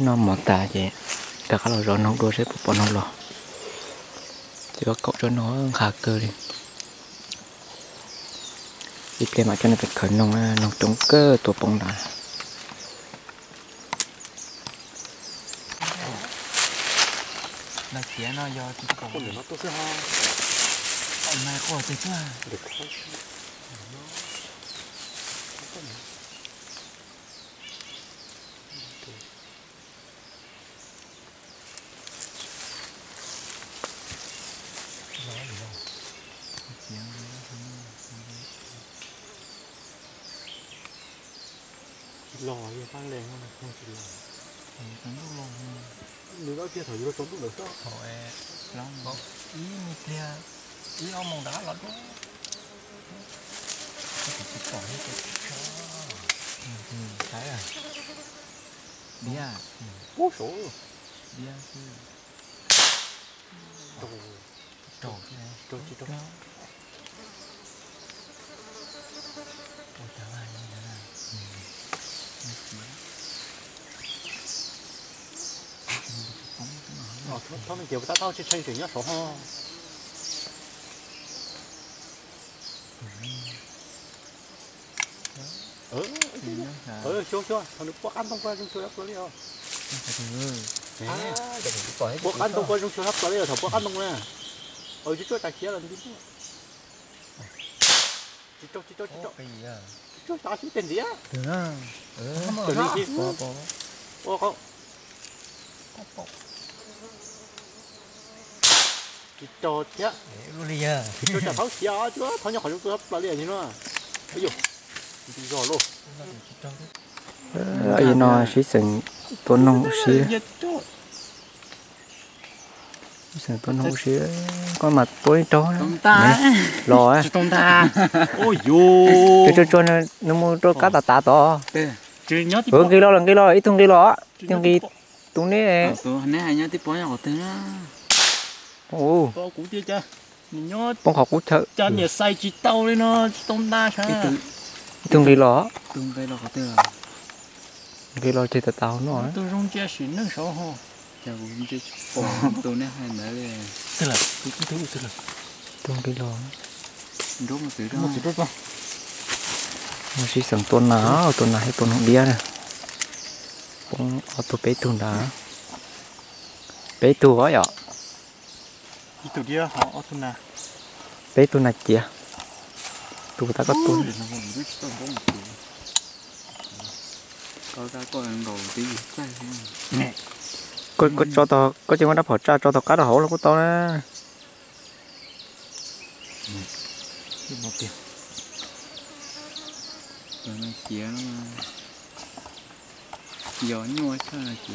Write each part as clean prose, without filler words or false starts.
nó mọt tà vậy cả các loại rau nấu đôi sẽ bỏ nấu lò thì có cậu cho nó khá cơ đi đi kèm mà cho nó phải khởi nông trống cơ tổ bông đá là kia nó do chúng ta còn nó tôi sẽ ho mà khỏi thế chứ được lò gì tăng lên không không chỉ lò tăng lúc lò nếu đó kia thổi vô tốn lúc được không thổi long bộ ý mi kia ý ông mong đá lót đó chỉ bỏ hết cái à bia cố số bia trổ trổ trổ chỉ trổ thôi mình kiểu ta tao chỉ tranh tuyển nhất số ho chưa thằng nó bóc ăn thông qua trong chưa lắp rồi không bóc ăn thông qua trong chưa lắp rồi thằng bóc ăn thông nè ở chỗ chỗ tài kia là gì chỗ chỗ tao chỉ tiền gì á không cho chết luôn giờ tôi chả tháo gió chứ tháo nhỏ khỏi chúng tôi hấp là liền như nó ví dụ bị giò luôn ấy nó xí sừng tuấn nông xí sừng tuấn nông xí có mặt tối chó lò á ôi dù cho nó mua cho cá tạt to hướng cái lò là cái lò ít thùng cái lò thùng cái tung đấy này nhá tiếp bó nhỏ tiếng ô to cũ chưa cha mình nhớ con học cũ thợ cha nhà say chỉ tàu đấy nó tôm ta sao từng cái lọ từ cái lọ chơi tàu nó tôi không chơi xỉn nước sôi ho cha cũng chơi tôi nè hai mẹ này tức là từng cái lọ đúng một thứ đó một thứ đó nó chỉ sẵn tuần nào hay tuần hôm bia này con tôi bé tuần đó bé tuần ấy ạ tụi kia họ tuna, bé tuna kia, tụi ta có tuna, có cho tao có chuyện đáp hỏi cha cho tao cá đào hổ là có tao nè, một tiền, tuna kia nó gió nhua sao là kia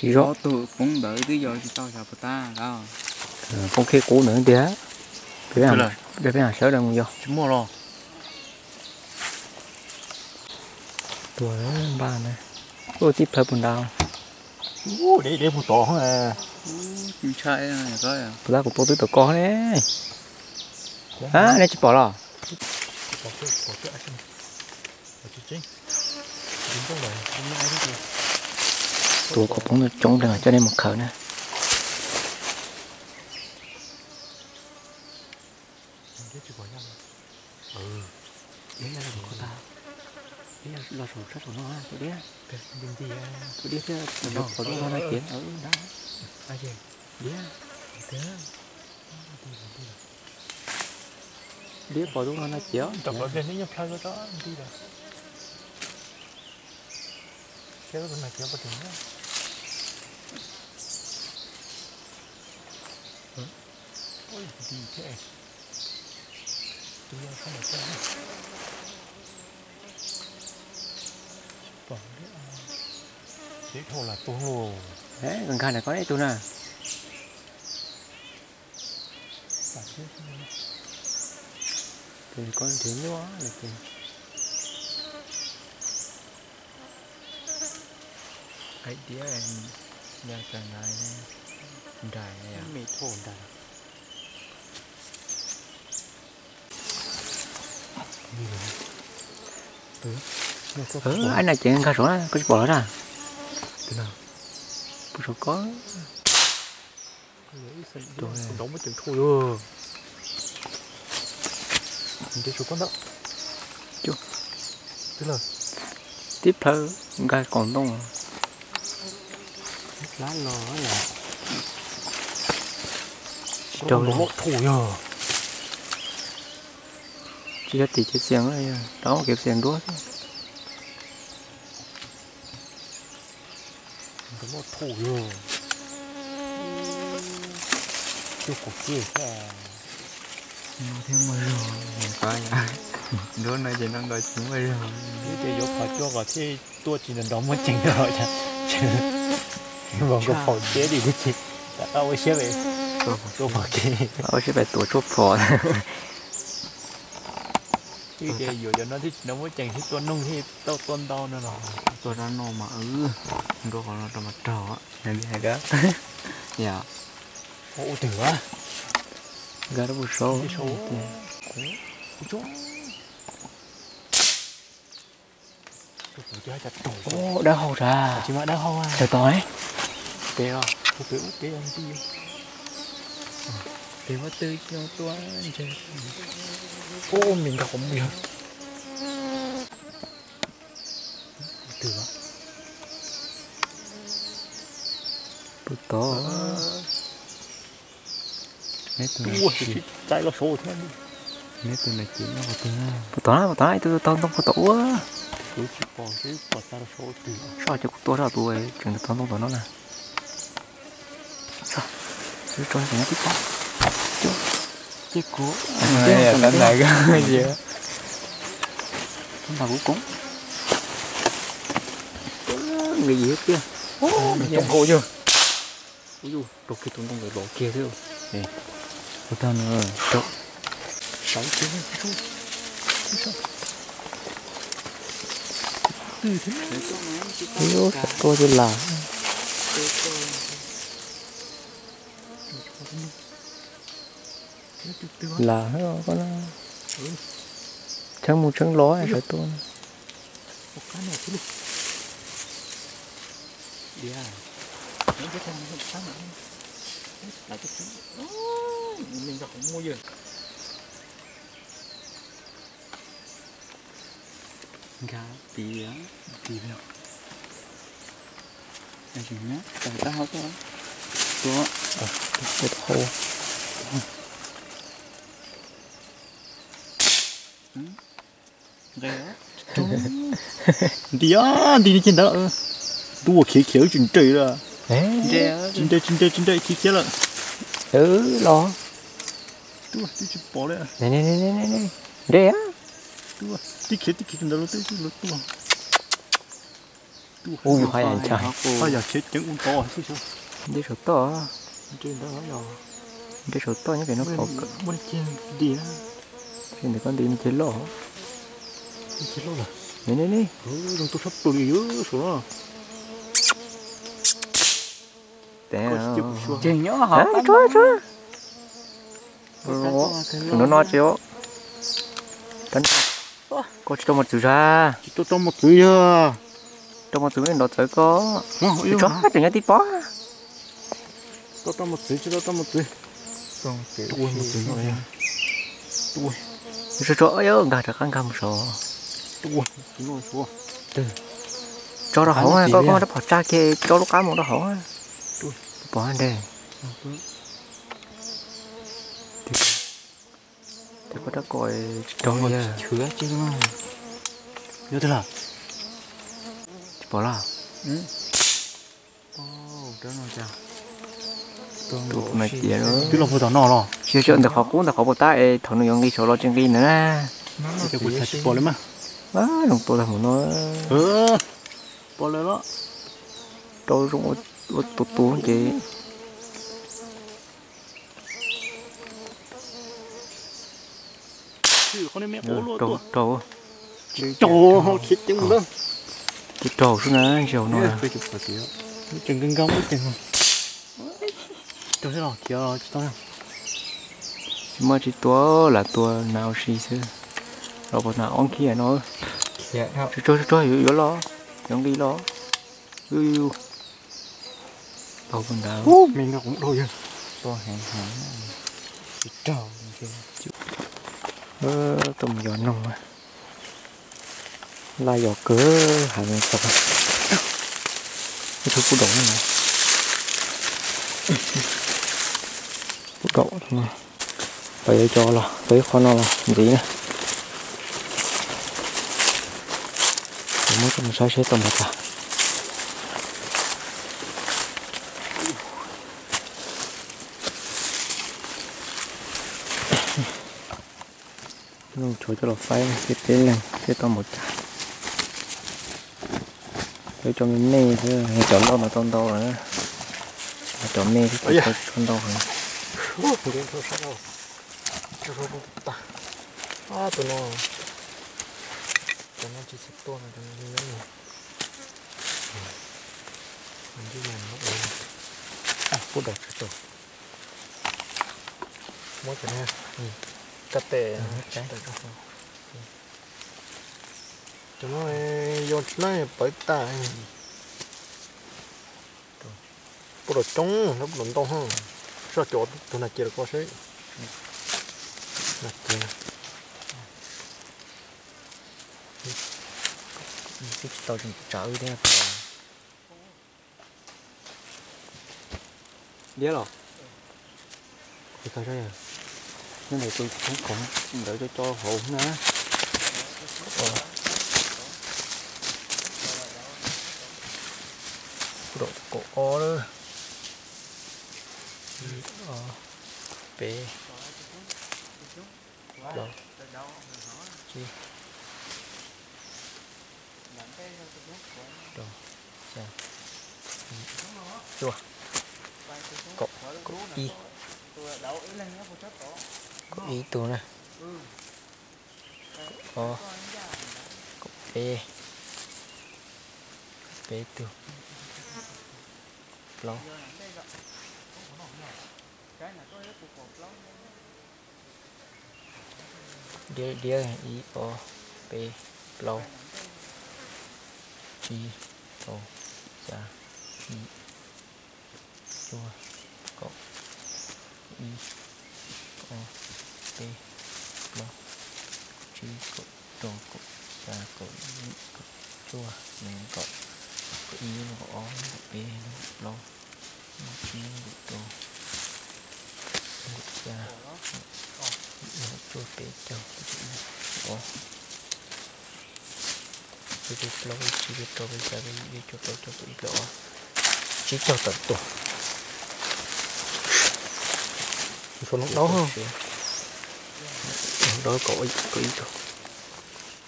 chỉ rõ tụi cũng đợi tới giờ thì tao chào ta đó không khi cũ nữa tía để phải hàng sớm đang vô chúng mua rồi tuổi ba này tôi tiếp theo buồn đau để một tổ à chịu chạy này coi à ra của tôi tới tổ có đấy á đây chỉ bỏ lò tôi có bóng trống rồi cho nên một khởi nè đấy là của ta đấy là lò sổ rất của nó ha tôi biết nó có nó nói tiếng ở đó ai vậy biết bỏ đúng nó chéo tập luyện đến những pha đó đi rồi cái bên này kéo bắt được nữa ôi gì thế tôi đang không được bỏ đấy thế thôi là tuôn luôn đấy gần gần này có đấy tôi nè thì con thế nữa là kìa cái đĩa em nhà cần này đài này à mì thô đài Anh là chuyện cá sấu đó, có bỏ ra. Thế nào? Bữa sấu có. Đóng mấy chuyện thôi rồi. Mình chơi sấu con đó. Chưa. Thế nào? Tiếp theo, gà còn đông. Lá nó là. Đóng một thôi rồi. Chỉ có tí chút xiềng thôi, đóng kẹp xiềng đuối. Một thủ rồi, chưa có gì cả, thêm mấy rồi, coi nha, đứa này chỉ đang đòi chúng mấy rồi, cái dốc phải cho cả cái tua chỉ là đóng mới chỉnh rồi chứ, bọn có phỏng chế gì cái gì, tao mới xếp vậy, tôi phỏng chế, tao xếp phải tua chốt phỏng, cái gì rồi cho nó thích nó mới chỉnh cái tua nung thì tao tuôn đau nữa rồi. Tôi ra nô mà tôi còn trong mặt trò á, này bị hại đó, dạ, ô tử á, gà nó bự sâu, ô đã hô ra, chỉ mà đã hô à, trời tối, tê không, ô tử tê ăn tê, tê quá tươi nhau tua, ô mình gặp không biết. Từ đó bút to nét từ này chín trái nó sôi thế nét từ này chín nó từ bút to từ to đông bút to quá tôi chỉ còn cái bút to sôi từ sao chỉ có to ra tôi chuyển từ to đông của nó là sao cứ cho nó tiếp đó chứ chiếc cú này là này cái gì á chúng ta cũng người gì hết kia, trong hồ chưa? Ui u, đồ kia tụi người bỏ kia thế rồi. Nè, của tao nữa, trộn. Sáu tiếng thôi, từ thế. Ui, tôi chưa làm. Là hết rồi con. Trắng mù trắng ló này phải tôi. Đi à, những cái thằng nó sáng mà lại cái thứ, mình gặp không mua gì, gà bì á, bì đâu, cái gì nhá, tao đã háo quá, đó, cái thô, gà, đi á, đi đi trên đó. Tua khía khía chỉnh trị là, chỉnh trị khía khía là, lo, tua tôi chụp bỏ đấy, này, đây á, tua tí khía chỉnh đó tua, ui hai anh trai, hai giờ khía chỉnh un to, đây số to, trên đó nó nhỏ, cái số to như vậy nó có, muốn chỉnh đi á, chỉnh để con đi mình chế lo là, này, đồng tôi sắp tôi yếu số. Chừng nhỏ hả? Chúa nó no chưa? Tấn có cho một chữ ra cho một chữ ra cho một chữ nên nó tới có chó chừng nhá tí bó cho một chữ cho một chữ còn cái uông một chữ rồi uông cho chó ơi gà được ăn cam rồi uông chúng tôi từ cho nó hổ có đắp hột cha kia cho lúc cá một nó hổ bỏ anh đây thì có đã coi trong một chứa chứ nhớ thế là bỏ là đó nó chả tụt này kia nữa cứ lồng vừa thằng nọ rồi chưa chuyện được khó cũng được khó bột tay thằng nó giống đi số lo trên kia nữa nè cái bột thật bỏ lên mà á đồng tôi là một nó bỏ lên đó tôi dùng út tụt kì con em mẹ bố luôn trâu trâu trâu chết chừng đó chết trâu xuống nè chiều nọ chừng cân gông chừng trâu thế nào kia chết to nào mà chết to là to nào xí chứ rồi còn là ông kia nó cho yếu lo giống đi lo yêu đâu còn là mình nó cũng đôi rồi to hàng trâu tôm giò nồng à la giò cỡ hàng tập cái thứ củ đậu này củ đậu này phải cho là tới kho nó là gì nữa mới tầm 6 tầm hạt à luôn cho là phải cái tên này cái tầm một cái để cho mình nê thôi chọn đâu mà con đâu rồi chọn nê thì con đâu rồi tụi nó chỉ xếp to này cho nó lớn này mình chỉ làm nó rồi cút đầu cút đầu mỗi cái này cắt tè cắt tè cho nó vô này bởi ta cút đầu trống nó cũng to hơn sao chỗ tụi này chỉ là có sấy cái tàu chúng trở đi đấy à, biết rồi, thì coi đây à, cái này tôi cũng còn đợi cho hộ nữa, độ cổ o đó, p, đó, chi. Rồi, xem chua cột y tù nè o cột p tù lâu đĩa y o p lâu đi tổ ra đi chua cộng đi o p lo chi cộng tổ cộng ra cộng đi cộng chua mình cộng y nó có o nó p nó lo nó chi nó tổ ra nó chua p chua o cái lâu chỉ biết tôi bây giờ đi cho tôi cho tôi đó chỉ cho tận tổ còn lúc đó không đó có ý cái rồi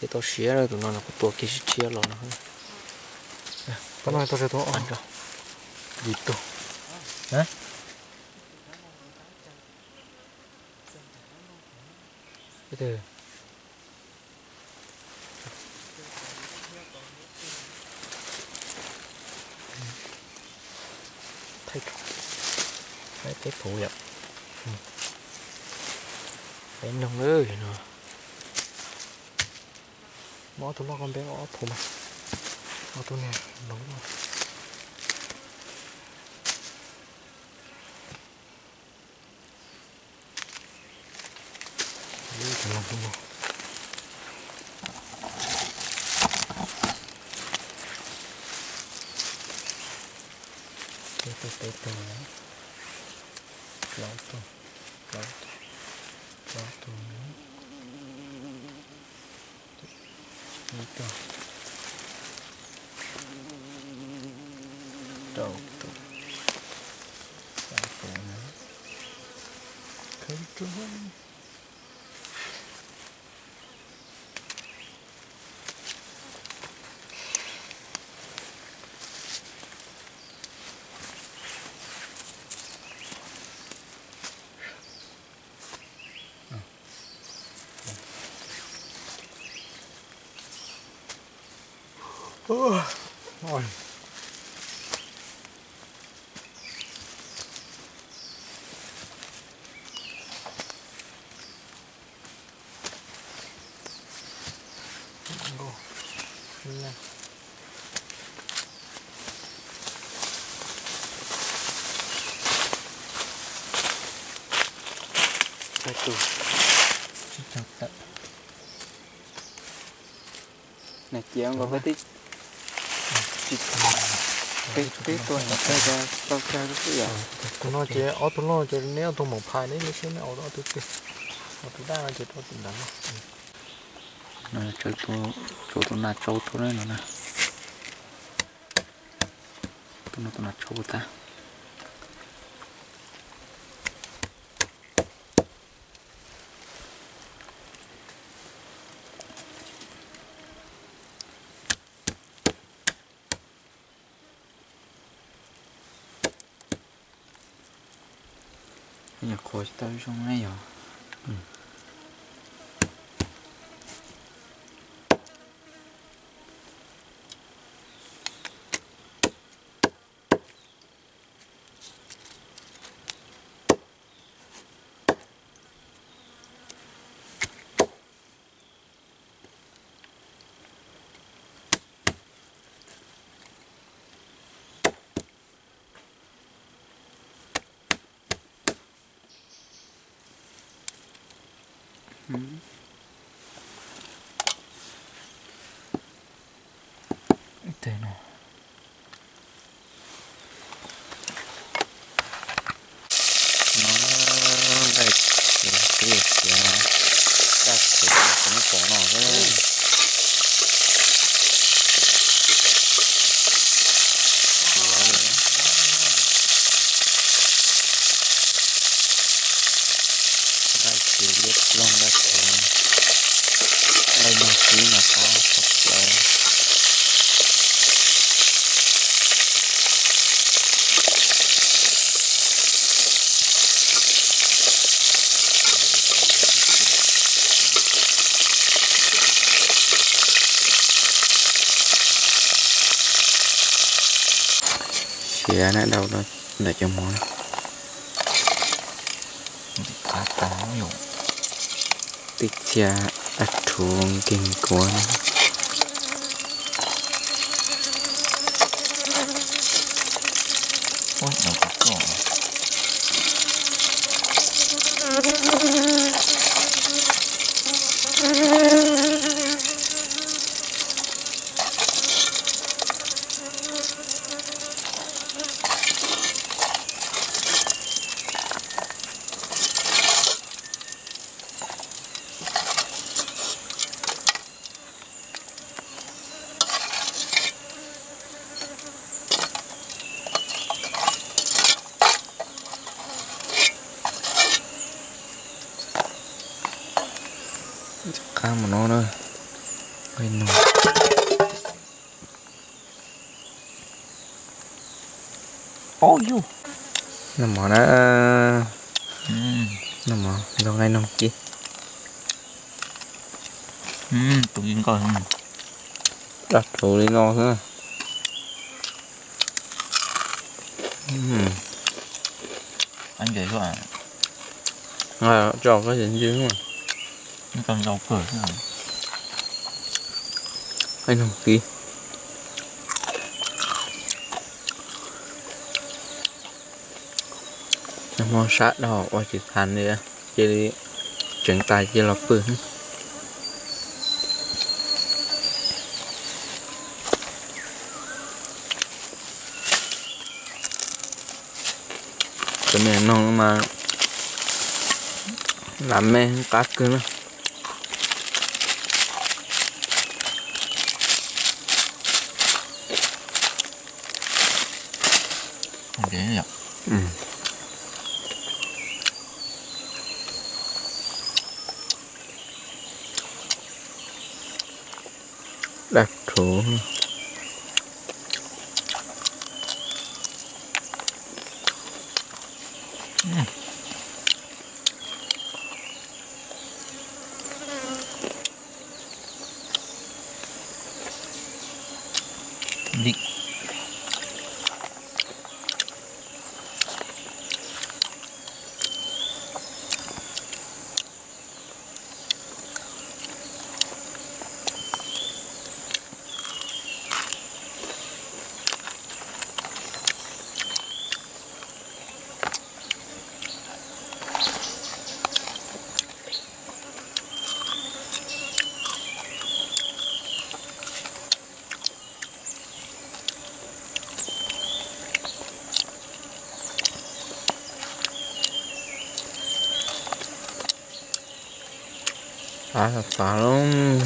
thì tôi xé rồi tụi nó là tôi kia chia lò nó cái này tôi sẽ tôi ăn rồi gì tôi hả cái từ cái phụ nhập bé nông ơi nó mỏ tụi nó con bé mỏ phụ mà mỏ tụi nè nóng rồi đi thằng làm tụi nó cái tụi nó Lót tù Lót tù Đầu tù Lót tù Khánh trốn rồi Satu. Này chị em có phải tích cái tuần này ra tao chơi cái gì vậy? Tụi nó chơi ở tụi nó chơi nếu tụi một hai đấy nó sẽ nó đó tụi ta chơi tụi tình đẳng này chơi tụi nó chơi tụi đấy nữa nè tụi nó chơi ta giờ khối tới trong này rồi. Thế nào nó đây cái gì đó ta chỉ cũng có nó thôi đây chỉ biết luôn đấy đây là chỉ là có thật đấy giá nó đâu đó để cho món cá táo nhổ tích cha ắt chuông kinh cuốn ôi nó có cỏ cá mà nó đây bên nó oh you nằm ở đó nằm ở đâu đây nằm chị tụi mình coi đặt đồ lên nó thôi anh vậy các bạn à cho cái gì dưới mà còn dầu cửa nữa anh không kì món sát đỏ qua chỉ thành đi chỉ đi chuyển tài chỉ lọc cửa cái này non mà làm mê cá cơ nữa vậy đặc thù đi Phá là phá luôn.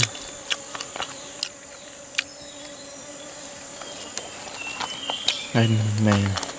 Anh mẹ.